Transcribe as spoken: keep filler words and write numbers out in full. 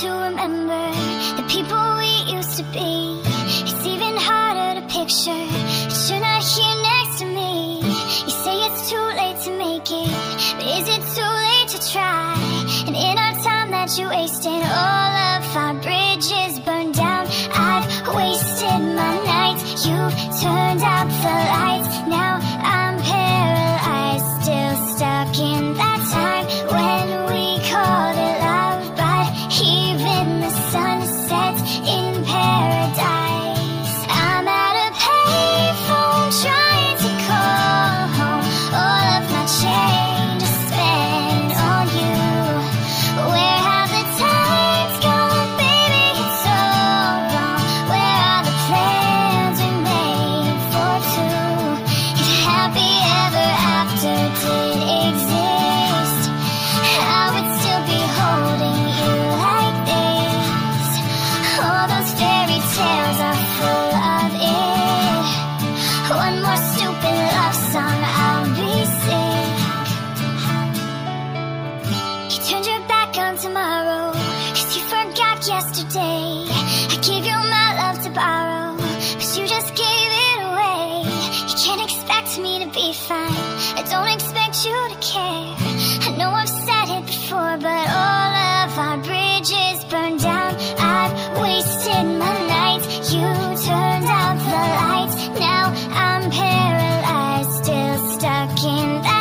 to remember the people we used to be. It's even harder to picture that you're not here next to me. You say it's too late to make it, but is it too late to try? And in our time that you wasted, all of our bridges burned down. I've wasted my nights, you've turned out the lights. Now I'm paralyzed, still stuck in that time when we called it love. But even the sun sets in paradise. I'm at a payphone trying to call home. All of my change is spent on you. Where have the times gone? Baby, it's so wrong. Where are the plans we made for two? If happy ever after did exist, I would still be holding you like this. All those fairy tales are full of it. One more stupid love song, I'll be sick. You turned your back on tomorrow, cause you forgot yesterday. I gave you my love to borrow, but you just gave it away. You can't expect me to be fine, I don't expect you to care. I know I've said it before, but all of our bridges burned down. I've wasted my nights, you turned out the lights. Now I'm paralyzed, still stuck in that